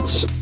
bitch! Whoa!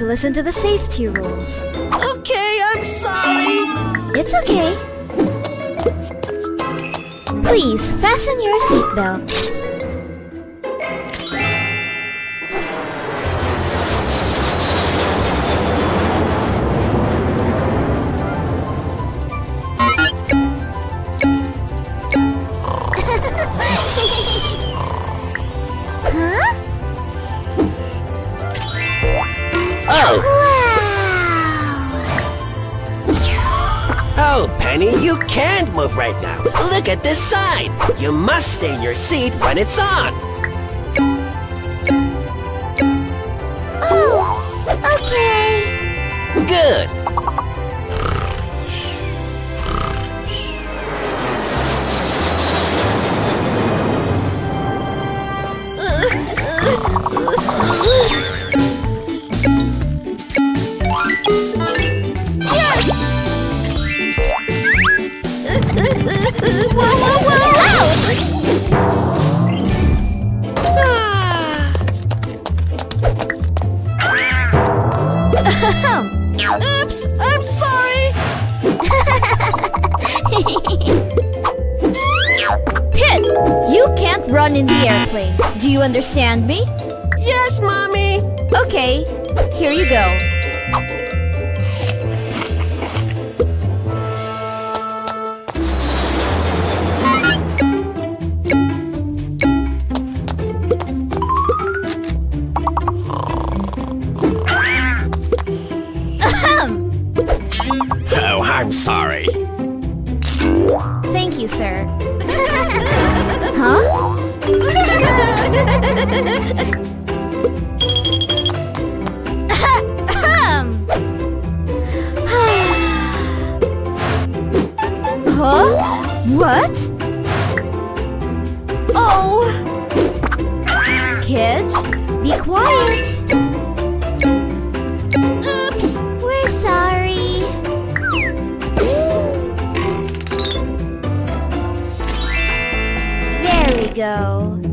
Listen to the safety rules. Okay, I'm sorry. It's okay. Please fasten your seatbelt. No, Penny, you can't move right now. Look at this sign. You must stay in your seat when it's on. Oh, okay. Good. Oops, I'm sorry. Pit, you can't run in the airplane. Do you understand me? Yes, Mommy. Okay, here you go. I'm sorry. Thank you, sir. Huh? Huh? What? Oh! Kids, be quiet! Go. The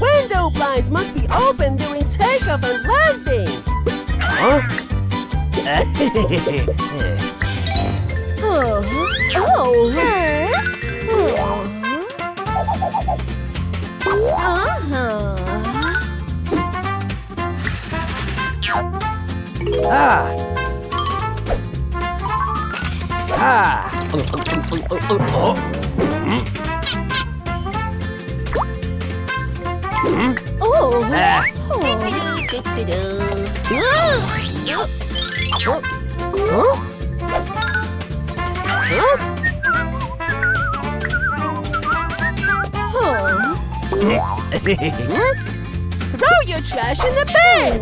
window blinds must be open during takeoff and landing. Huh? Throw your trash in the bin.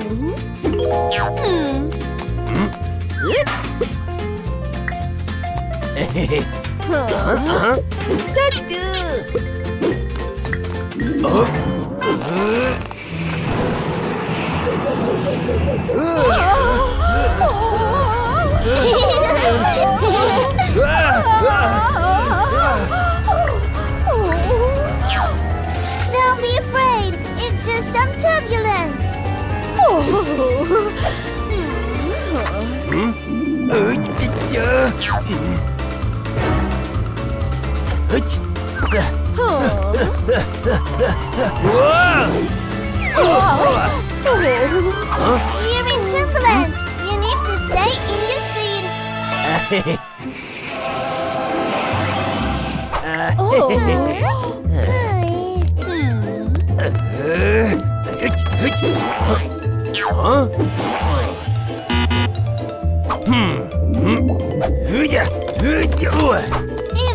Don't be afraid, it's just some turbulence. You're in turbulence. You need to stay in your seat. If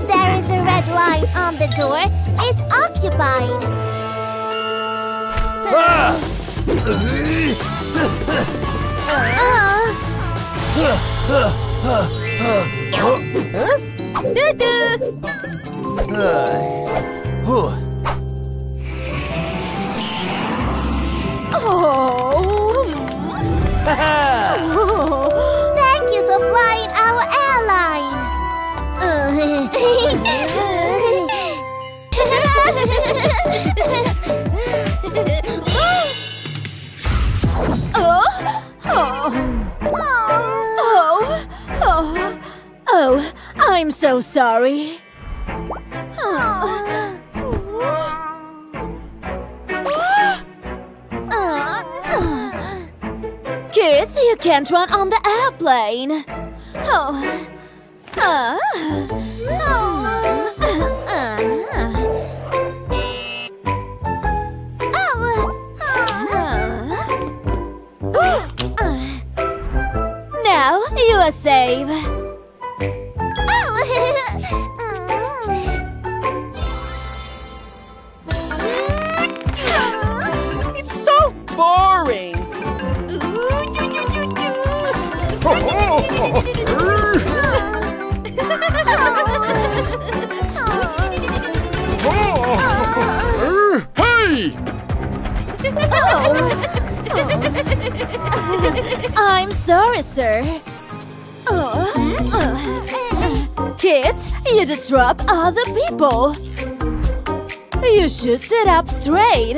there is a red line on the door, it's occupied. Thank you for flying our airline. Oh, I'm so sorry. Kids, you can't run on the airplane. Now you are safe. It's so boring. Hey! I'm sorry, sir. Kids, you disrupt other people. You should sit up straight.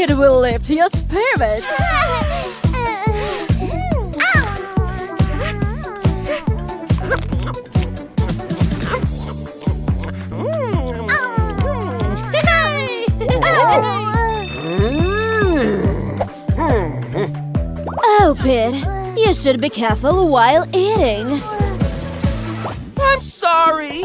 It will lift your spirits. Oh, Pit, you should be careful while eating. I'm sorry.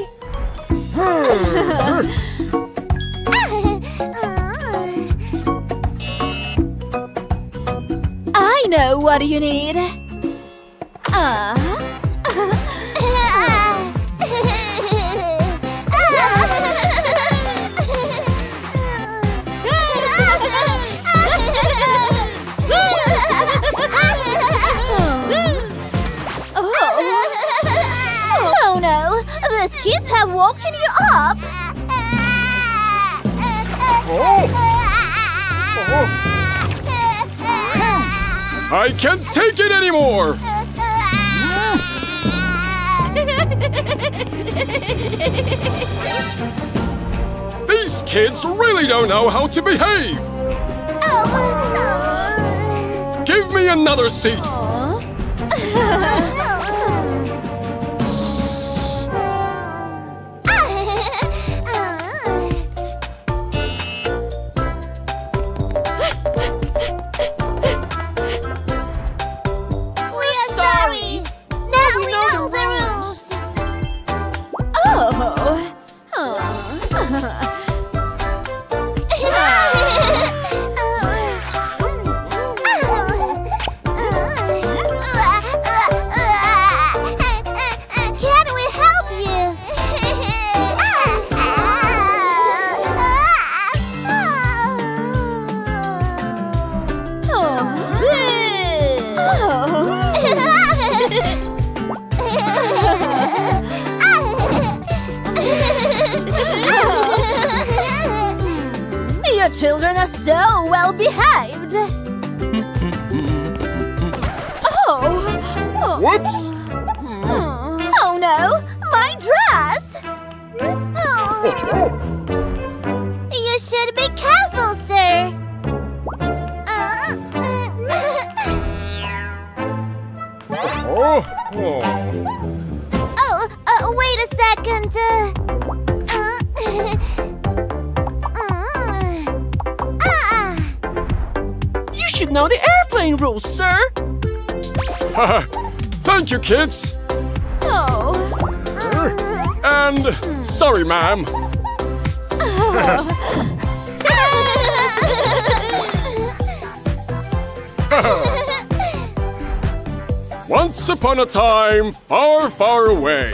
I know what you need. Oh no, those kids have woken you up. I can't take it anymore! These kids really don't know how to behave! Give me another seat! Your children are so well behaved. Whoops! Oh no, my dress! You should be careful, sir. Wait a second. You should know the airplane rules, sir. Thank you, kids. And sorry, ma'am. Once upon a time, far, far away.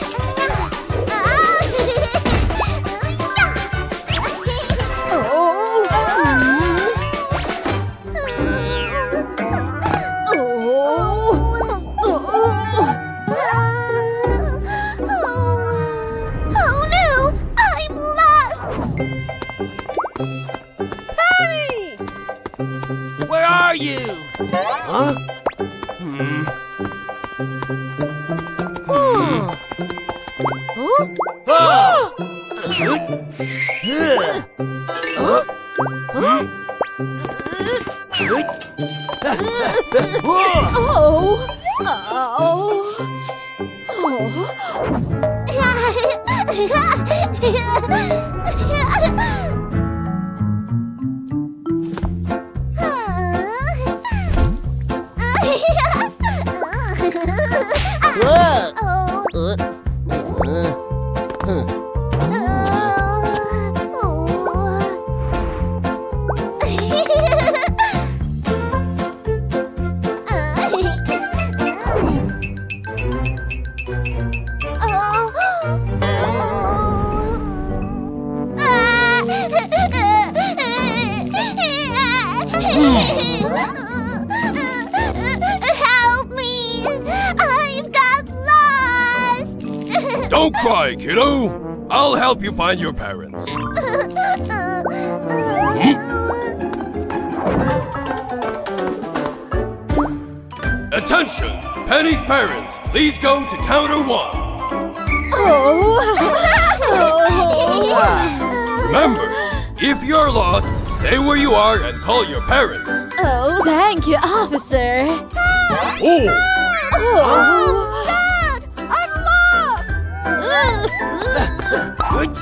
Find your parents. Attention! Penny's parents, please go to counter one. Remember, if you're lost, stay where you are and call your parents. Oh, thank you, officer. Dad! I'm lost! What?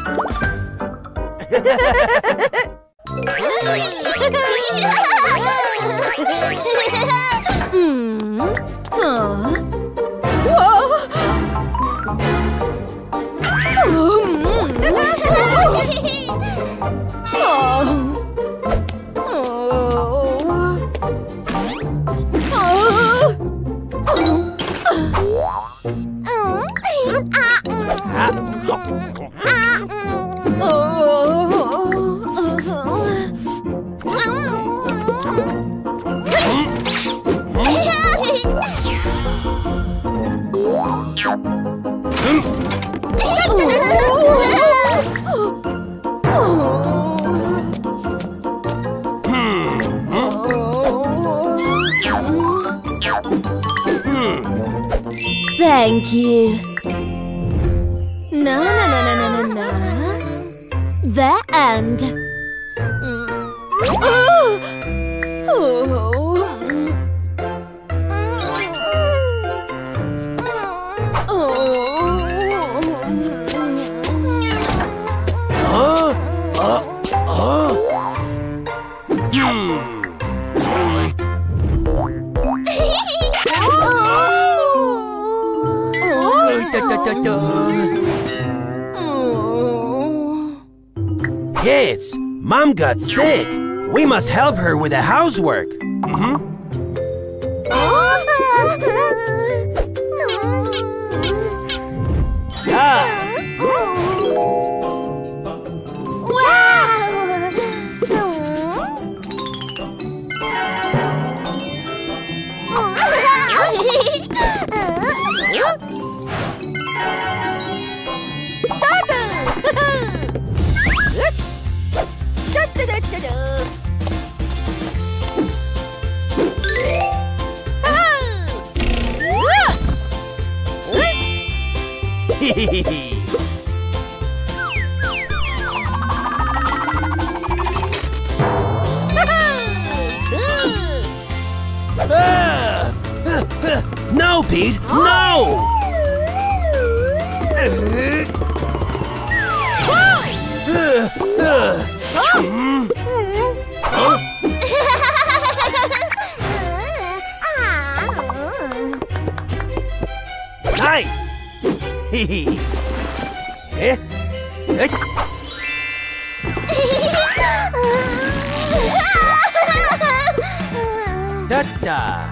Thank you. No. The end. Kids, Mom got sick. We must help her with the housework. No, Pete, no! Nice! Da-da!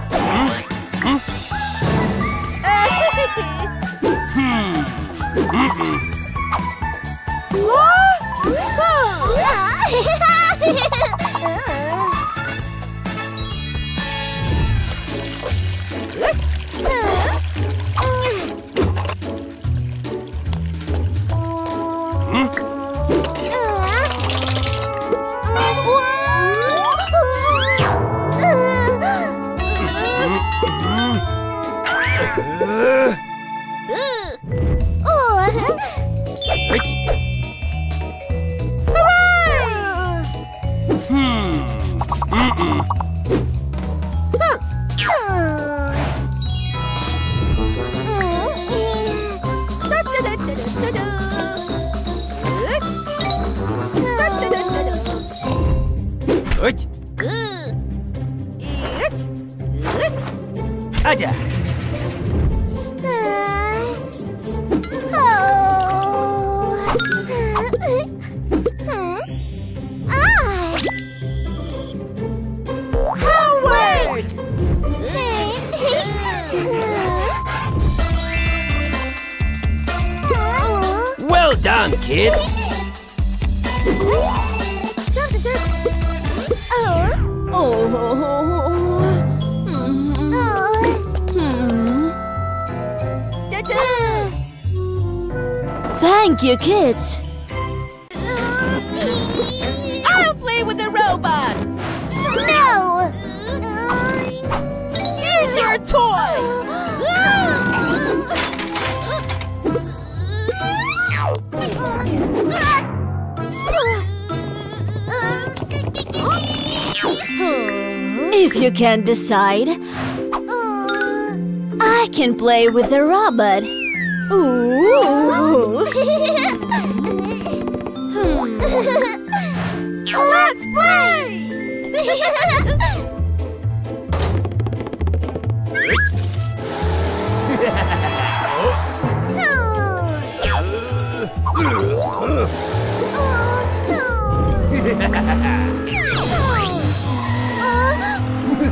Thank you, kids! I'll play with the robot! No! Here's your toy! If you can't decide, I can play with the robot! Ooh! Let's play! Help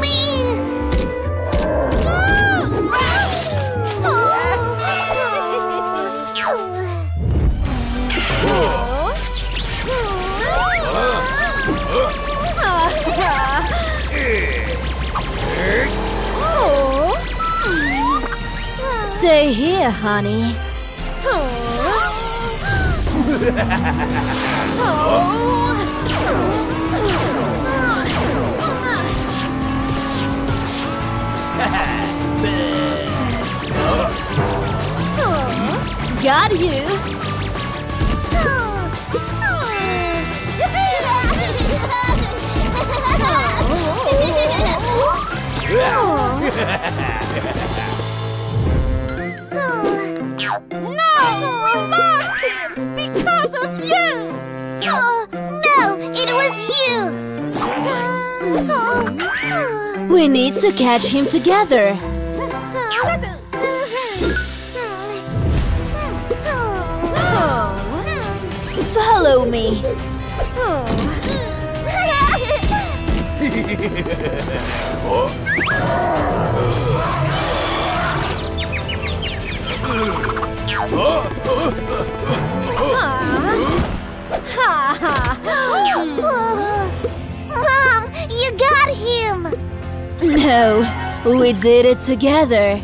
me! Stay here, honey. Got you. No! We lost him! Because of you! Oh, no! It was you! We need to catch him together! Follow me! Mom, you got him! No, we did it together.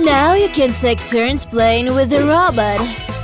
Now you can take turns playing with the robot.